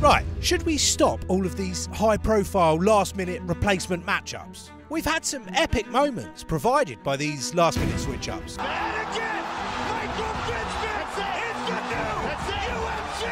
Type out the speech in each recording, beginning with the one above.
Right, should we stop all of these high-profile last-minute replacement matchups? We've had some epic moments provided by these last-minute switch-ups. And again, Michael Bisping is the new UFC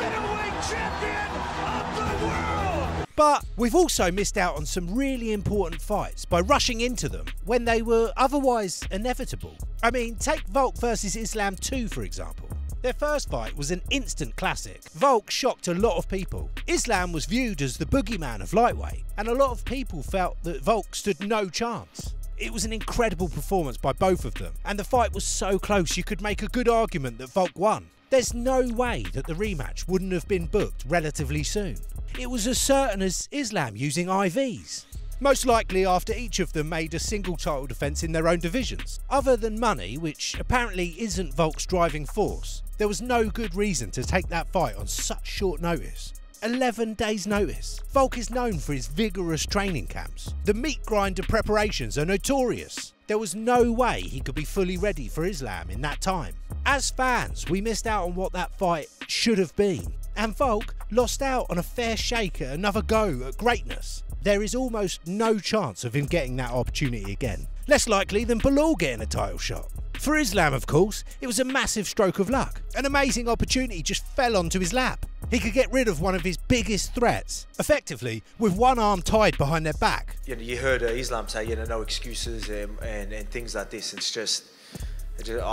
middleweight champion of the world! But we've also missed out on some really important fights by rushing into them when they were otherwise inevitable. I mean, take Volk versus Islam 2, for example. Their first fight was an instant classic. Volk shocked a lot of people. Islam was viewed as the boogeyman of lightweight, and a lot of people felt that Volk stood no chance. It was an incredible performance by both of them, and the fight was so close you could make a good argument that Volk won. There's no way that the rematch wouldn't have been booked relatively soon. It was as certain as Islam using IVs. Most likely after each of them made a single title defence in their own divisions. Other than money, which apparently isn't Volk's driving force, there was no good reason to take that fight on such short notice. 11 days notice. Volk is known for his vigorous training camps. The meat grinder preparations are notorious. There was no way he could be fully ready for Islam in that time. As fans, we missed out on what that fight should have been. And Volk lost out on a fair shake at another go at greatness. There is almost no chance of him getting that opportunity again. Less likely than Balor getting a title shot. For Islam, of course, it was a massive stroke of luck. An amazing opportunity just fell onto his lap. He could get rid of one of his biggest threats, effectively with one arm tied behind their back. You know, you heard Islam say, you know, no excuses and things like this. It's just,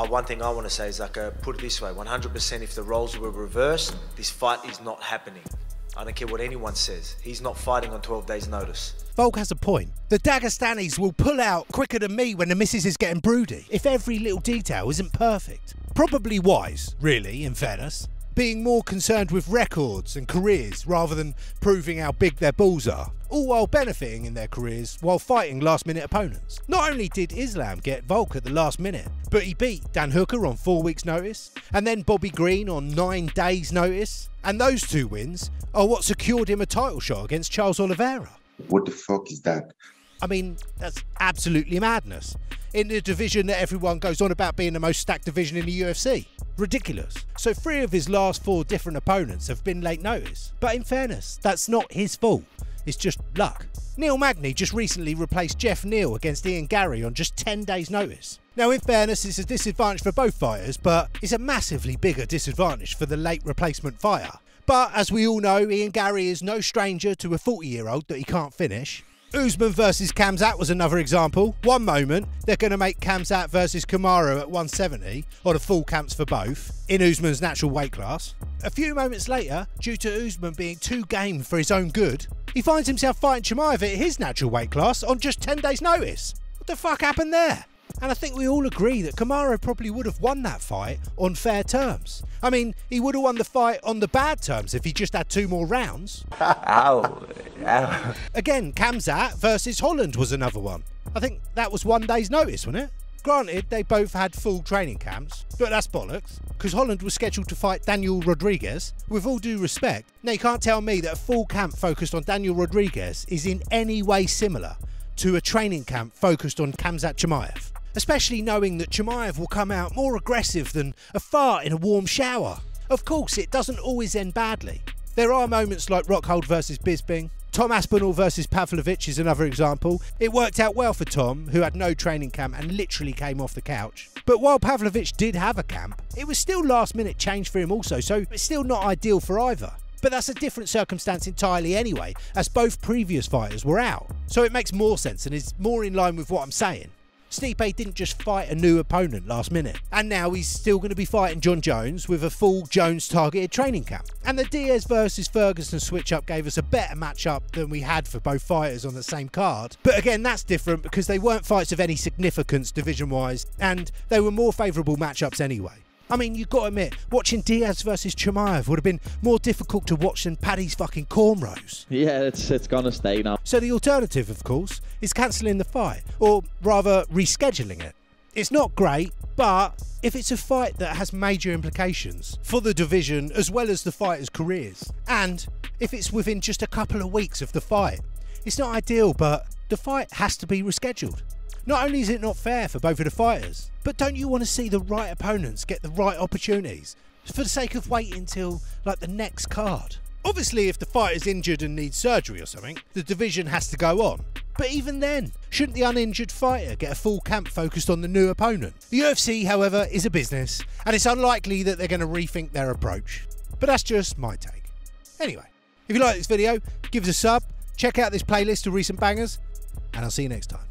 one thing I want to say is, like, put it this way, 100% if the roles were reversed, this fight is not happening. I don't care what anyone says, he's not fighting on 12 days notice. Volk has a point. The Dagestanis will pull out quicker than me when the missus is getting broody, if every little detail isn't perfect. Probably wise, really, in fairness, being more concerned with records and careers rather than proving how big their balls are, all while benefiting in their careers while fighting last-minute opponents. Not only did Islam get Volk at the last minute, but he beat Dan Hooker on 4 weeks' notice, and then Bobby Green on 9 days' notice, and those two wins are what secured him a title shot against Charles Oliveira. What the fuck is that? I mean, that's absolutely madness. In the division that everyone goes on about being the most stacked division in the UFC. Ridiculous. So 3 of his last 4 different opponents have been late notice. But in fairness, that's not his fault. It's just luck. Neil Magny just recently replaced Jeff Neal against Ian Gary on just 10 days' notice. Now, in fairness, it's a disadvantage for both fighters, but it's a massively bigger disadvantage for the late replacement fighter. But as we all know, Ian Gary is no stranger to a 40-year-old that he can't finish. Usman versus Khamzat was another example. One moment, they're going to make Khamzat versus Kamaru at 170, or the full camps for both, in Usman's natural weight class. A few moments later, due to Usman being too game for his own good, he finds himself fighting Chimaev at his natural weight class on just 10 days' notice. What the fuck happened there? And I think we all agree that Kamaru probably would have won that fight on fair terms. I mean, he would have won the fight on the bad terms if he just had 2 more rounds. Ow. Ow. Again, Khamzat versus Holland was another one. I think that was 1 day's notice, wasn't it? Granted, they both had full training camps, but that's bollocks, because Holland was scheduled to fight Daniel Rodriguez. With all due respect, now you can't tell me that a full camp focused on Daniel Rodriguez is in any way similar to a training camp focused on Khamzat Chimaev. Especially knowing that Chimaev will come out more aggressive than a fart in a warm shower. Of course, it doesn't always end badly. There are moments like Rockhold versus Bisping. Tom Aspinall versus Pavlovich is another example. It worked out well for Tom, who had no training camp and literally came off the couch. But while Pavlovich did have a camp, it was still last-minute change for him also, so it's still not ideal for either. But that's a different circumstance entirely anyway, as both previous fighters were out. So it makes more sense and is more in line with what I'm saying. Stipe didn't just fight a new opponent last minute, and now he's still going to be fighting John Jones with a full Jones-targeted training camp. And the Diaz versus Ferguson switch-up gave us a better matchup than we had for both fighters on the same card. But again, that's different because they weren't fights of any significance division-wise, and they were more favourable matchups anyway. I mean, you've got to admit, watching Diaz versus Chimaev would have been more difficult to watch than Paddy's fucking cornrows. Yeah, it's gonna stay now. So the alternative, of course, is cancelling the fight, or rather, rescheduling it. It's not great, but if it's a fight that has major implications for the division as well as the fighters' careers, and if it's within just a couple of weeks of the fight, it's not ideal, but the fight has to be rescheduled. Not only is it not fair for both of the fighters, but don't you want to see the right opponents get the right opportunities for the sake of waiting till, like, the next card? Obviously, if the fighter's injured and needs surgery or something, the division has to go on. But even then, shouldn't the uninjured fighter get a full camp focused on the new opponent? The UFC, however, is a business, and it's unlikely that they're going to rethink their approach. But that's just my take. Anyway, if you like this video, give us a sub, check out this playlist of recent bangers, and I'll see you next time.